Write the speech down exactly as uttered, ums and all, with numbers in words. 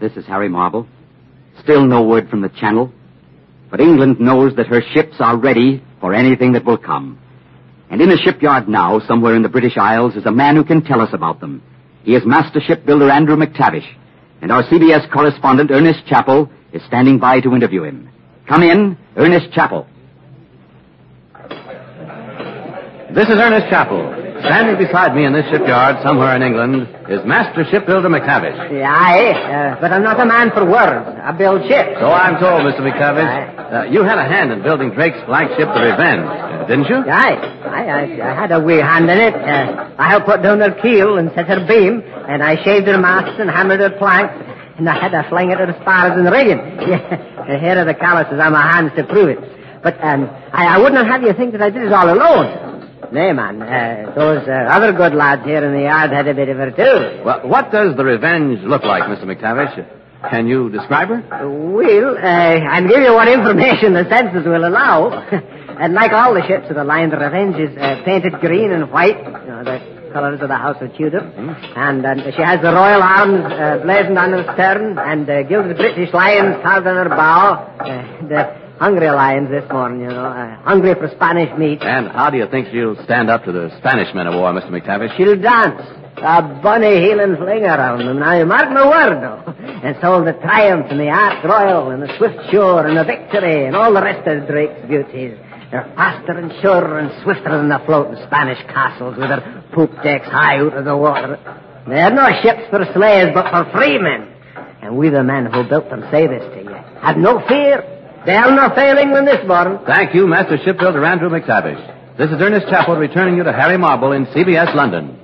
This is Harry Marble. Still no word from the Channel. But England knows that her ships are ready for anything that will come. And in a shipyard now, somewhere in the British Isles, is a man who can tell us about them. He is master shipbuilder Andrew McTavish. And our C B S correspondent, Ernest Chappell, is standing by to interview him. Come in, Ernest Chappell. This is Ernest Chappell. Standing beside me in this shipyard somewhere in England is master shipbuilder McTavish. Aye, uh, but I'm not a man for words. I build ships. So I'm told, Mister McTavish. Uh, you had a hand in building Drake's flagship, the Revenge, uh, didn't you? Aye. I, I, I had a wee hand in it. Uh, I helped put down her keel and set her beam, and I shaved her masts and hammered her planks, and I had a fling at her spars and rigging. Here are the calluses on my hands to prove it. But um, I, I wouldn't have you think that I did it all alone. Nay, man, uh, those uh, other good lads here in the yard had a bit of her, too. Well, what does the Revenge look like, Mister McTavish? Can you describe her? Well, uh, I'll give you what information the census will allow. And like all the ships of the line, the Revenge is uh, painted green and white, you know, the colors of the House of Tudor. Mm-hmm. And uh, she has the royal arms uh, blazoned on her stern and uh, gilded British lions carved on her bow. Uh, the... Hungry lions this morning, you know. Uh, hungry for Spanish meat. And how do you think she'll stand up to the Spanish men of war, Mister McTavish? She'll dance a bunny heel and fling around them. Now, you mark my word, though. And so the triumph and the art royal and the swift shore and the victory and all the rest of Drake's beauties. They're faster and surer and swifter than the floating Spanish castles with their poop decks high out of the water. They're no ships for slaves but for free men. And we, the men who built them, say this to you. Have no fear. They'll not fail England this morning. Thank you, master shipbuilder Andrew McTavish. This is Ernest Chappell returning you to Harry Marble in C B S London.